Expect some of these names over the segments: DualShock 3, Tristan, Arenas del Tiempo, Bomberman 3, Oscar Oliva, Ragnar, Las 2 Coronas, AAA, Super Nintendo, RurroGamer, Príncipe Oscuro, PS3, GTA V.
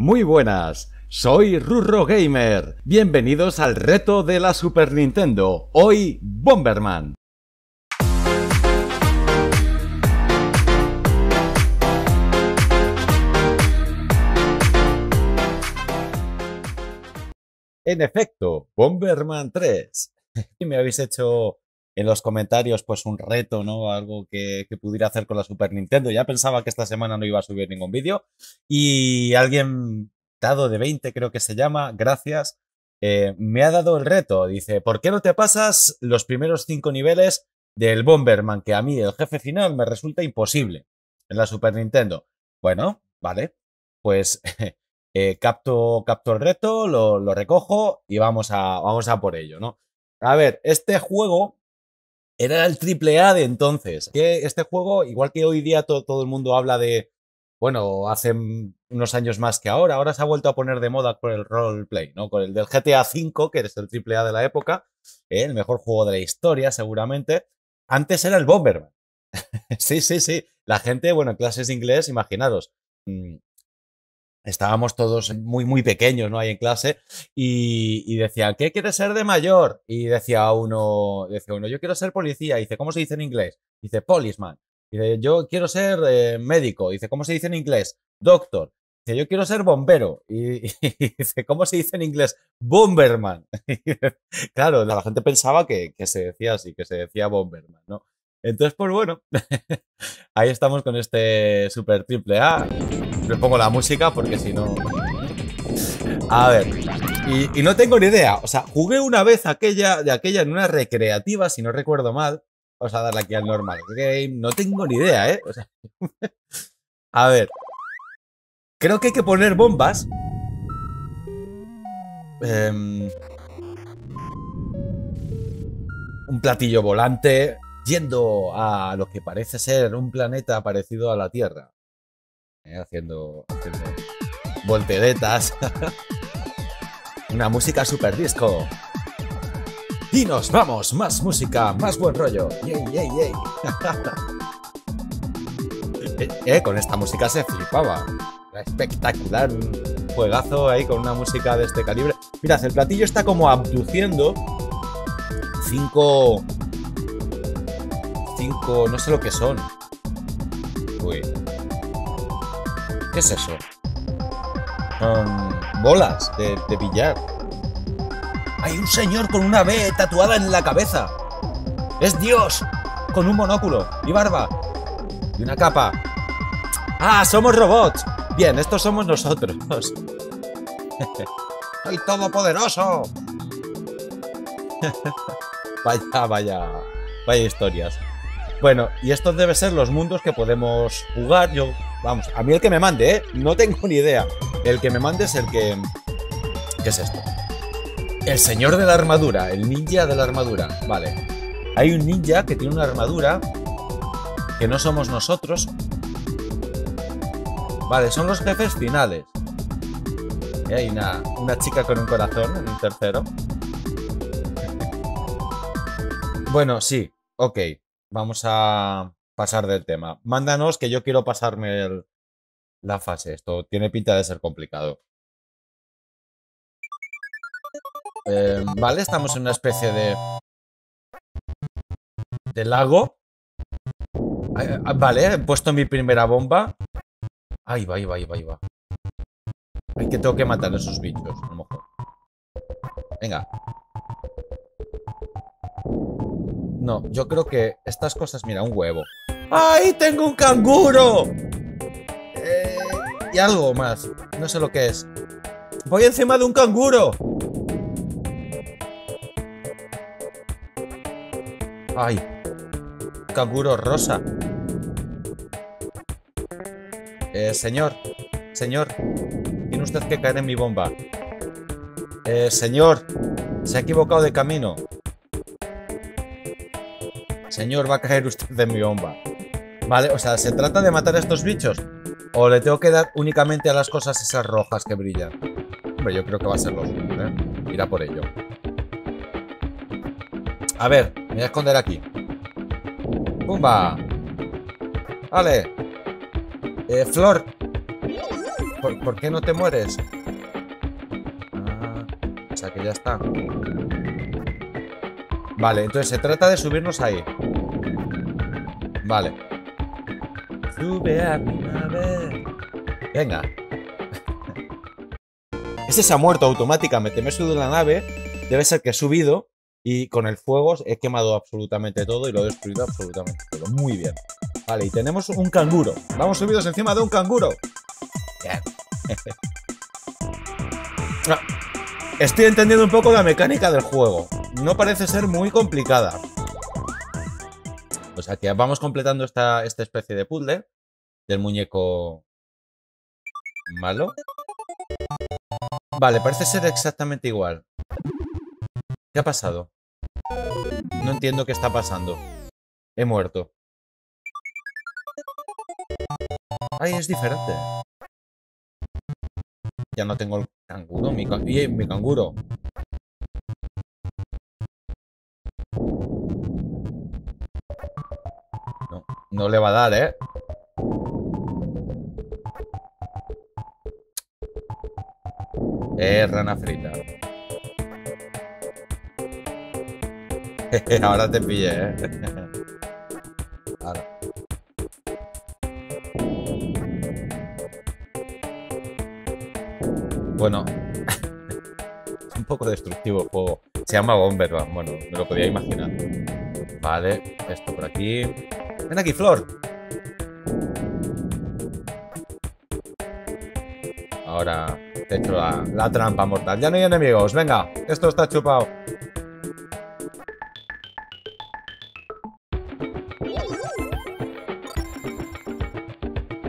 Muy buenas, soy RurroGamer. Bienvenidos al reto de la Super Nintendo. Hoy, Bomberman. En efecto, Bomberman 3. Y me habéis hecho en los comentarios pues un reto, ¿no? Algo que pudiera hacer con la Super Nintendo. Ya pensaba que esta semana no iba a subir ningún vídeo. Y alguien, dado de 20 creo que se llama, gracias, me ha dado el reto. Dice, ¿por qué no te pasas los primeros 5 niveles del Bomberman? Que a mí el jefe final me resulta imposible en la Super Nintendo. Bueno, vale, pues capto el reto, lo recojo y vamos a por ello, ¿no? A ver, este juego era el AAA de entonces. Que este juego, igual que hoy día todo el mundo habla de... Bueno, hace unos años más que ahora. Ahora se ha vuelto a poner de moda con el roleplay, ¿no? Con el del GTA V, que es el AAA de la época. El mejor juego de la historia, seguramente. Antes era el Bomberman. Sí, sí, sí. La gente, bueno, en clases de inglés, imaginaros. Estábamos todos muy, muy pequeños, ¿no? Ahí en clase, y decían, ¿qué quieres ser de mayor? Y decía uno, yo quiero ser policía. Y dice, ¿cómo se dice en inglés? Y dice, policeman. Y dice, yo quiero ser médico. Y dice, ¿cómo se dice en inglés? Doctor. Y dice, yo quiero ser bombero. Y dice, ¿cómo se dice en inglés? Bomberman. Claro, la gente pensaba que se decía así, que se decía Bomberman, ¿no? Entonces, pues bueno, ahí estamos con este Super AAA. Le pongo la música porque si no... A ver, y no tengo ni idea. O sea, jugué una vez aquella en una recreativa, si no recuerdo mal. Vamos a darle aquí al normal game. No tengo ni idea, ¿eh? O sea, a ver. Creo que hay que poner bombas. Un platillo volante yendo a lo que parece ser un planeta parecido a la Tierra. Haciendo volteretas. Una música super disco. Y nos vamos, más música, más buen rollo. Yay, yay, yay. Con esta música se flipaba. Era espectacular, un juegazo ahí con una música de este calibre. Mirad, el platillo está como abduciendo cinco, no sé lo que son. Uy. ¿Qué es eso? Bolas de billar. Hay un señor con una B tatuada en la cabeza. Es Dios, con un monóculo y barba y una capa. ¡Ah, somos robots! Bien, estos somos nosotros. ¡Soy todopoderoso! Vaya historias. Bueno, y estos deben ser los mundos que podemos jugar. Yo, vamos, a mí el que me mande, ¿eh? No tengo ni idea. El que me mande es el que... ¿Qué es esto? El señor de la armadura, el ninja de la armadura. Vale. Hay un ninja que tiene una armadura que no somos nosotros. Vale, son los jefes finales. Y hay una chica con un corazón en el tercero. Bueno, sí, ok. Vamos a pasar del tema. Mándanos, que yo quiero pasarme la fase. Esto tiene pinta de ser complicado. Vale, estamos en una especie de lago. Vale, he puesto mi primera bomba. Ahí va, ahí va, ahí va, ahí va. Hay que tengo que matar a esos bichos, a lo mejor. Venga. No, yo creo que estas cosas... Mira, un huevo. ¡Ay, tengo un canguro! Y algo más. No sé lo que es. ¡Voy encima de un canguro! ¡Ay! Canguro rosa. Señor. Tiene usted que caer en mi bomba. Señor. Se ha equivocado de camino. Señor, va a caer usted de mi bomba. Vale, o sea, ¿se trata de matar a estos bichos? ¿O le tengo que dar únicamente a las cosas esas rojas que brillan? Hombre, yo creo que va a ser lo suyo, ¿eh? Irá por ello. A ver, me voy a esconder aquí. ¡Pumba! Vale. Flor. ¿Por qué no te mueres? Ah, o sea que ya está. Vale, entonces se trata de subirnos ahí. Vale. Sube a primavera. Venga. Ese se ha muerto automáticamente. Me he subido en la nave. Debe ser que he subido. Y con el fuego he quemado absolutamente todo. Y lo he destruido absolutamente todo. Muy bien. Vale, y tenemos un canguro. Vamos subidos encima de un canguro. Bien. Estoy entendiendo un poco la mecánica del juego. No parece ser muy complicada. O sea que vamos completando esta especie de puzzle del muñeco malo. Vale, parece ser exactamente igual. ¿Qué ha pasado? No entiendo qué está pasando. He muerto. Ay, es diferente. Ya no tengo el canguro. Mi canguro. No le va a dar, ¿eh? Rana frita. Ahora te pillé, ¿eh? Ahora. Bueno. Es un poco destructivo el juego. Se llama Bomberman. Bueno, me lo podía imaginar. Vale, esto por aquí. Ven aquí, Flor. Ahora te he hecho la trampa mortal. Ya no hay enemigos. Venga, esto está chupado.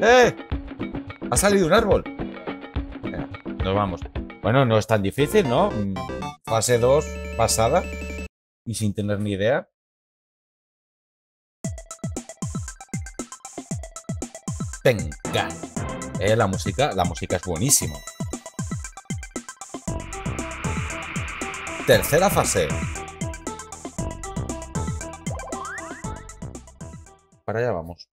¡Eh! Ha salido un árbol. Venga, nos vamos. Bueno, no es tan difícil, ¿no? Fase 2 pasada. Y sin tener ni idea. Tengan. La música es buenísima. Tercera fase. Para allá vamos.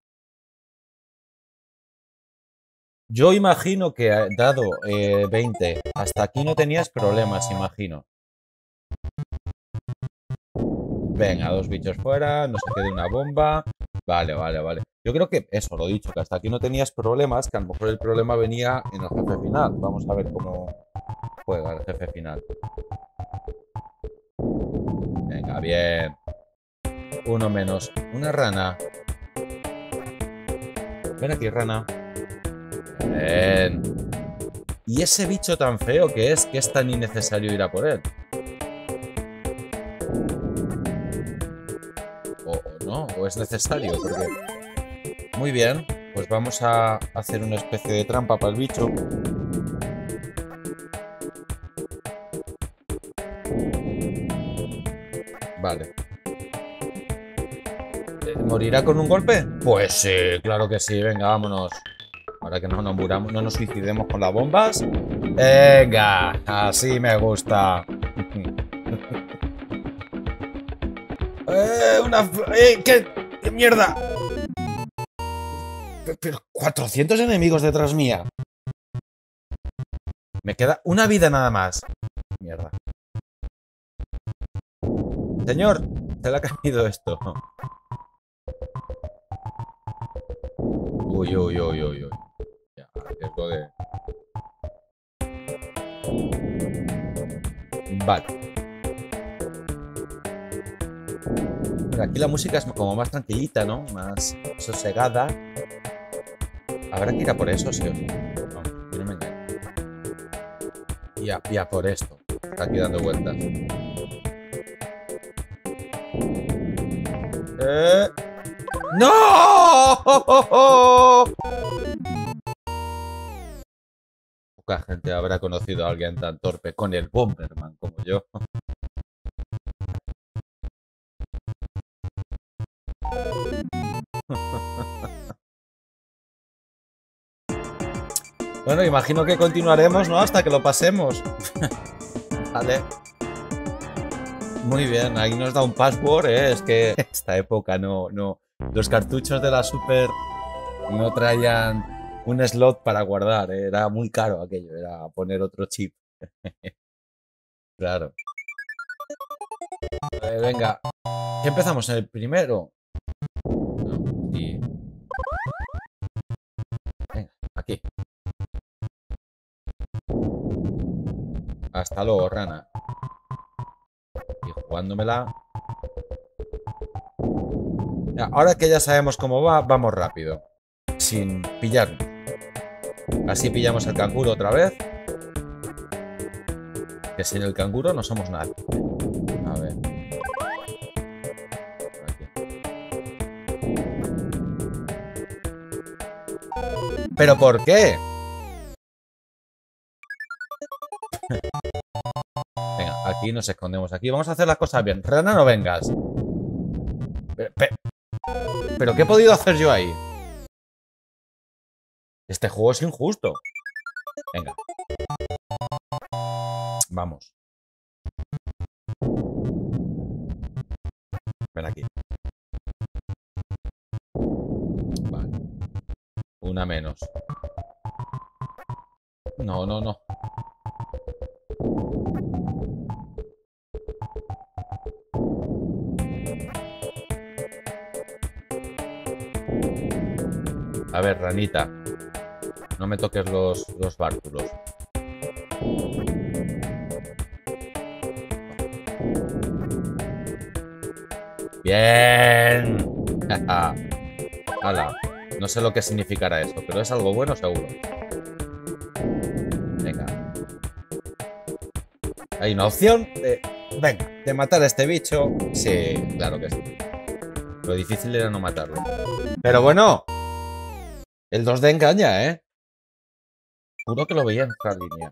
Yo imagino que dado 20, hasta aquí no tenías problemas, imagino. Venga, dos bichos fuera, no se quede una bomba. Vale, vale, vale. Yo creo que eso, lo dicho, que hasta aquí no tenías problemas, que a lo mejor el problema venía en el jefe final. Vamos a ver cómo juega el jefe final. Venga, bien. Uno menos. Una rana. Ven aquí, rana. Bien. Y ese bicho tan feo que es tan innecesario ir a por él. O es necesario, porque... Muy bien, pues vamos a hacer una especie de trampa para el bicho. Vale. ¿Morirá con un golpe? Pues sí, claro que sí, venga, vámonos. Ahora que no nos suicidemos con las bombas. Venga, así me gusta. ¡Qué mierda! Pero 400 enemigos detrás mía. Me queda una vida nada más. Mierda. Señor, se le ha caído esto. Uy, uy, uy, uy, uy. Ya, riesgo de... Vale. Aquí la música es como más tranquilita, ¿no? Más sosegada. Habrá que ir a por eso, sí o sí. Vamos, no me engaño. Y a por esto. Está aquí dando vueltas. ¡No! Poca gente habrá conocido a alguien tan torpe con el Bomberman como yo. Bueno, imagino que continuaremos, ¿no? Hasta que lo pasemos. Vale. Muy bien, ahí nos da un password, ¿eh? Es que esta época no... Los cartuchos de la Super no traían un slot para guardar, ¿eh? Era muy caro aquello, era poner otro chip. Claro. Venga, ¿qué empezamos en el primero? No, sí. Venga, aquí. Hasta luego, rana. Y jugándomela. Ahora que ya sabemos cómo va, vamos rápido. Sin pillarnos. Así pillamos al canguro otra vez. Que sin el canguro no somos nadie. A ver. Aquí. ¿Pero por qué? Venga, aquí nos escondemos. Aquí vamos a hacer las cosas bien. Rana, no vengas. ¿Pero qué he podido hacer yo ahí? Este juego es injusto. Venga. Vamos. Ven aquí. Vale. Una menos. No, no, no. A ver, ranita. No me toques los bártulos. ¡Bien! ¡Hala! No sé lo que significará esto, pero es algo bueno seguro. Venga. Hay una opción de... Venga, de matar a este bicho. Sí, claro que sí. Lo difícil era no matarlo. ¡Pero bueno! El 2D engaña, ¿eh? Juro que lo veía en esta línea.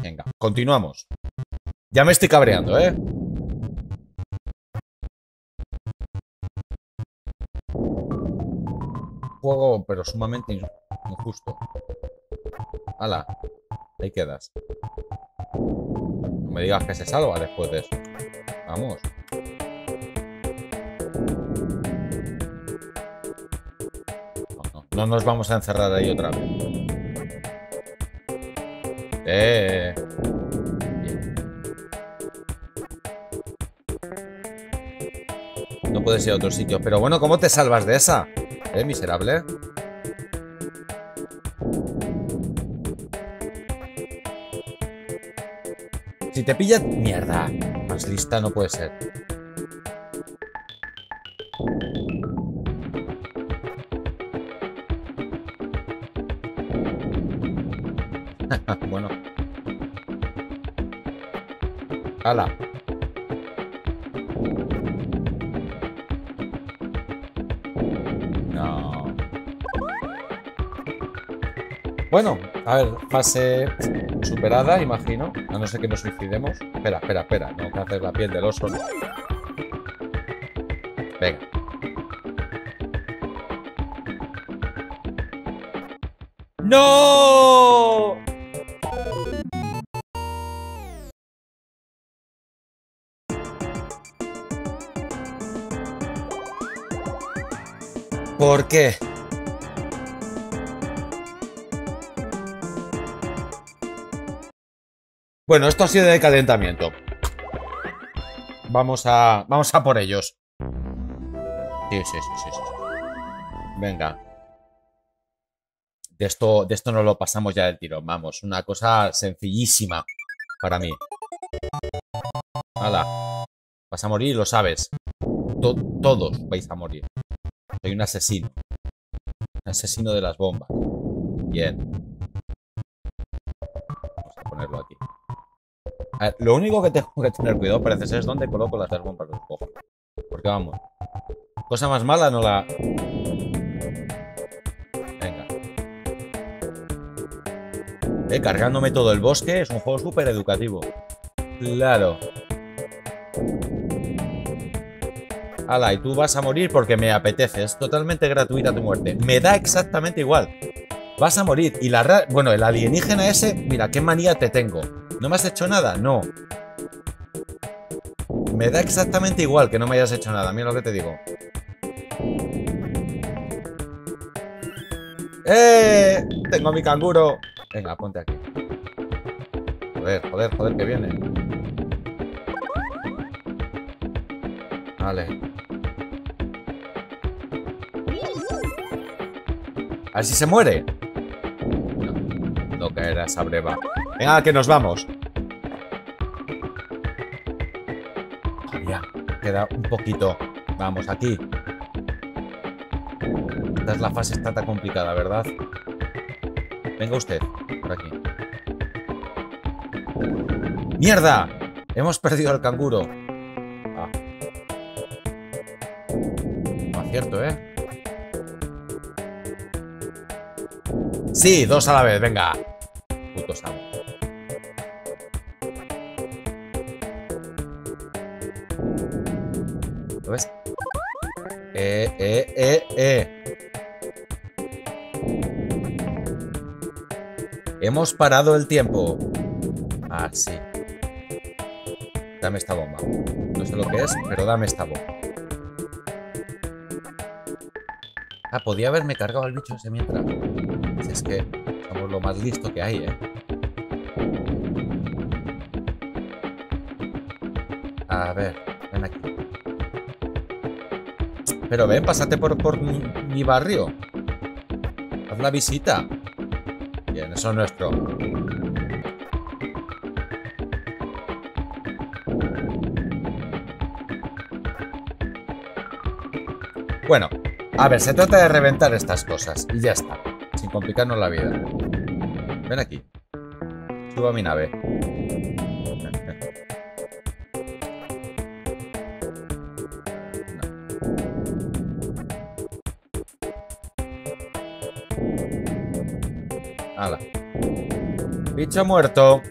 Venga, continuamos. Ya me estoy cabreando, ¿eh? Juego, pero sumamente injusto. ¡Hala! Ahí quedas. No me digas que se salva después de eso. Vamos. No nos vamos a encerrar ahí otra vez. No puedes ir a otro sitio. Pero bueno, ¿cómo te salvas de esa? Miserable. Si te pilla... Mierda. Más lista no puede ser. Bueno. ¡Hala! No. Bueno, a ver, fase superada, imagino. A no ser que nos suicidemos. Espera, espera, espera. No hay que hacer la piel del oso. Venga. ¡No! ¿Por qué? Bueno, esto ha sido de calentamiento. Vamos a por ellos. Sí, sí, sí, sí. Venga. De esto no lo pasamos ya del tirón. Vamos, una cosa sencillísima para mí. Hala. Vas a morir y lo sabes. Todos vais a morir. Soy un asesino. Un asesino de las bombas. Bien. Vamos a ponerlo aquí. A ver, lo único que tengo que tener cuidado parece ser es dónde coloco las bombas de los cojos. Porque vamos. Cosa más mala no la... Venga. Cargándome todo el bosque. Es un juego súper educativo. Claro. Ala, y tú vas a morir porque me apetece. Es totalmente gratuita tu muerte. Me da exactamente igual. Vas a morir. Y la... Bueno, el alienígena ese... Mira, qué manía te tengo. ¿No me has hecho nada? No. Me da exactamente igual que no me hayas hecho nada. Mira lo que te digo. ¡Eh! ¡Tengo a mi canguro! Venga, ponte aquí. Joder, joder, joder, que viene. Vale. A ver si se muere. No, no caerá esa breva. Venga, que nos vamos. Mira, queda un poquito. Vamos, aquí. Esta es la fase está tan complicada, ¿verdad? Venga usted, por aquí. ¡Mierda! Hemos perdido al canguro. Ah. No acierto, ¿eh? Sí, dos a la vez, venga. Puto Sam. ¿Lo ves? Hemos parado el tiempo. Ah, sí. Dame esta bomba. No sé lo que es, pero dame esta bomba. Ah, podía haberme cargado al bicho ese mientras. Si es que somos lo más listo que hay, ¿eh? A ver, ven aquí. Pero ven, pásate por mi barrio. Haz la visita. Bien, eso es nuestro. Bueno, a ver, se trata de reventar estas cosas y ya está, sin complicarnos la vida. Ven aquí. Subo a mi nave. Hala. Bicho muerto.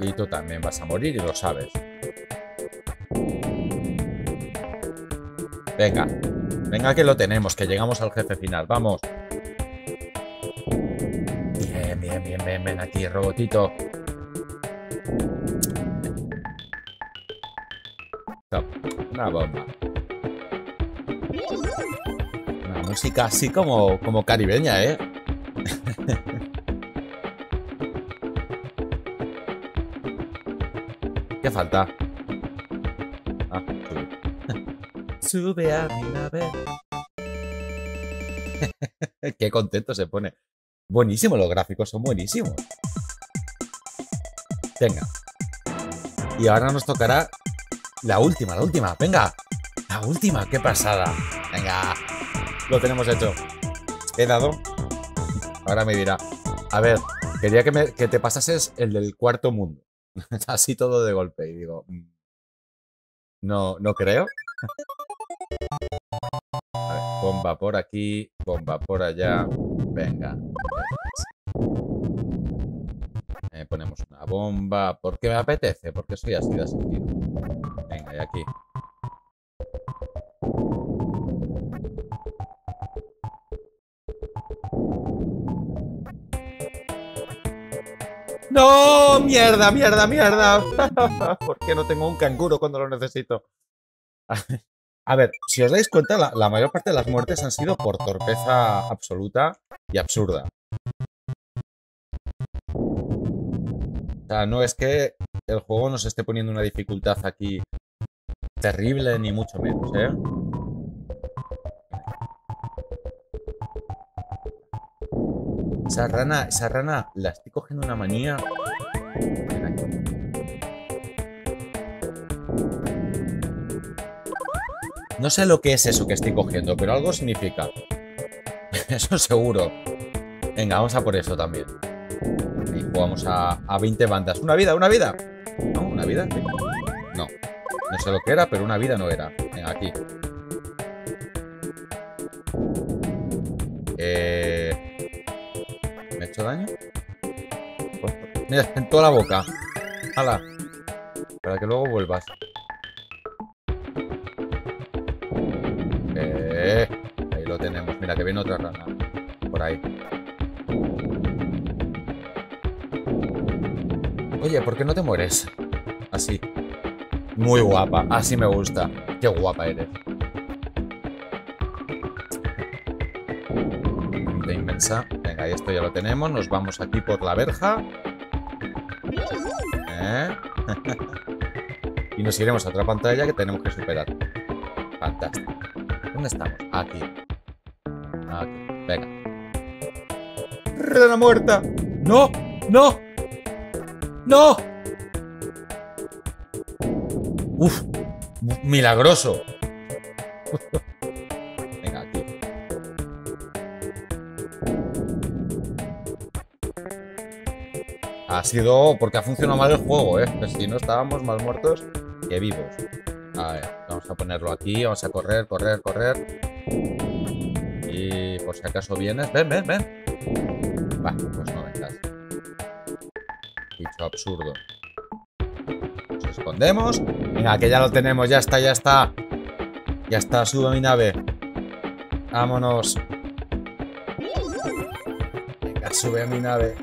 Y tú también vas a morir y lo sabes. Venga. Venga que lo tenemos, que llegamos al jefe final. Vamos. Bien, bien, bien, bien. Ven aquí, robotito. Stop. Una bomba. Música así como caribeña, ¿eh? ¿Qué falta? Ah, sube. Sube a mi nave. Qué contento se pone. Buenísimo, los gráficos son buenísimos. Venga. Y ahora nos tocará la última. Venga. La última, qué pasada. Venga. Lo tenemos hecho. He dado. Ahora me dirá. A ver, quería que te pasases el del cuarto mundo. Así todo de golpe. Y digo... No, no creo. A ver, bomba por aquí. Bomba por allá. Venga. Ponemos una bomba. Porque me apetece. Porque soy así de sentido. Venga, y aquí. ¡No! ¡Mierda, mierda, mierda! ¿Por qué no tengo un canguro cuando lo necesito? A ver, si os dais cuenta, la mayor parte de las muertes han sido por torpeza absoluta y absurda. O sea, no es que el juego nos esté poniendo una dificultad aquí terrible, ni mucho menos, ¿eh? Esa rana, la estoy cogiendo una manía. Ven aquí. No sé lo que es eso que estoy cogiendo, pero algo significa. Eso seguro. Venga, vamos a por eso también. Y jugamos a 20 bandas. ¡Una vida! ¿No? ¿Una vida? No. No sé lo que era, pero una vida no era. Venga, aquí. ¿Hecho daño? Mira, en toda la boca. ¡Hala! Para que luego vuelvas. Ahí lo tenemos. Mira, que viene otra rana. Por ahí. Oye, ¿por qué no te mueres? Así. Muy guapa. Así me gusta. Qué guapa eres. inmensa. Venga, y esto ya lo tenemos. Nos vamos aquí por la verja. Y nos iremos a otra pantalla que tenemos que superar. Fantástico. ¿Dónde estamos? Aquí. Aquí. Venga. ¡Rana muerta! ¡No! ¡No! ¡No! ¡Uf! ¡Milagroso! Venga, aquí. Ha sido porque ha funcionado mal el juego, ¿eh? Pues si no, estábamos más muertos que vivos. A ver, vamos a ponerlo aquí. Vamos a correr, correr, correr. Y por si acaso vienes. Ven, ven, ven. Va, pues no vengas. Bicho absurdo. Nos escondemos. Venga, que ya lo tenemos. Ya está, ya está. Ya está, subo a mi nave. Vámonos. Venga, sube a mi nave.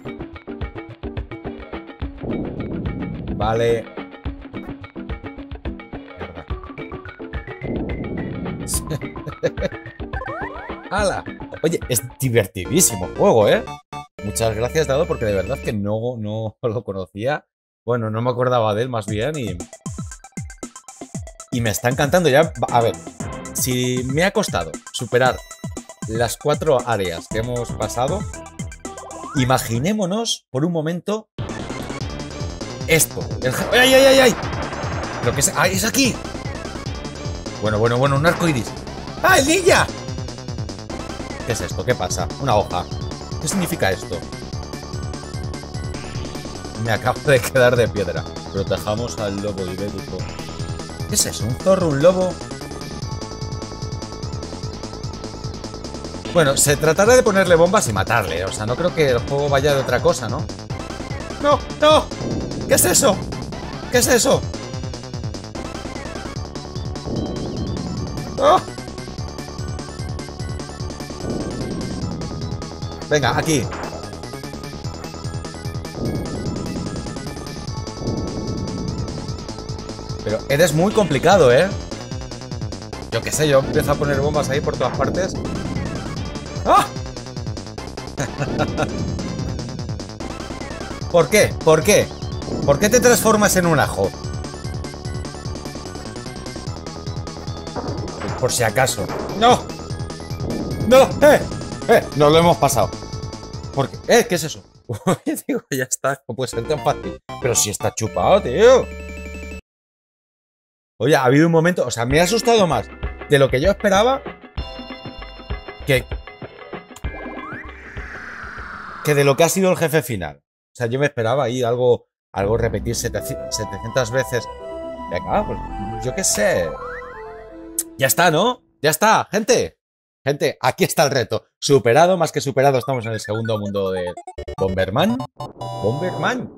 Vale. Mierda. ¡Hala! Oye, es divertidísimo el juego, ¿eh? Muchas gracias, Dado, porque de verdad que no lo conocía. Bueno, no me acordaba de él, más bien, y me está encantando ya. A ver, si me ha costado superar las 4 áreas que hemos pasado, imaginémonos por un momento esto. ¡Ay, ay, ay, ay! Lo que es, ¡ay, es aquí! Bueno, un arcoiris. ¡Ah, el ninja! ¿Qué es esto? ¿Qué pasa? Una hoja. ¿Qué significa esto? Me acabo de quedar de piedra. Protejamos al lobo ibérico. ¿Qué es eso? ¿Un zorro? ¿Un lobo? Bueno, se tratará de ponerle bombas y matarle. O sea, no creo que el juego vaya de otra cosa, ¿no? ¡No! ¡No! ¿Qué es eso? ¿Qué es eso? ¡Oh! Venga, aquí. Pero eres muy complicado, ¿eh? Yo qué sé, yo empiezo a poner bombas ahí por todas partes. ¡Ah! ¿Por qué? ¿Por qué? ¿Por qué te transformas en un ajo? Por si acaso. ¡No! ¡No! ¡Eh! Nos lo hemos pasado. ¿Por qué? ¿Qué es eso? Digo, ya está, no puede ser tan fácil. Pero si está chupado, tío. Oye, ha habido un momento, o sea, me ha asustado más de lo que yo esperaba que de lo que ha sido el jefe final. O sea, yo me esperaba ahí algo repetir 700 veces. Venga, pues yo qué sé. Ya está, ¿no? Ya está, gente. Gente, aquí está el reto. Superado, más que superado, estamos en el segundo mundo de Bomberman. Bomberman.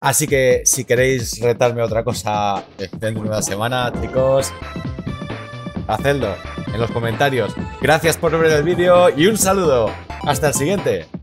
Así que si queréis retarme a otra cosa dentro de una semana, chicos, hacedlo en los comentarios. Gracias por ver el vídeo y un saludo. Hasta el siguiente.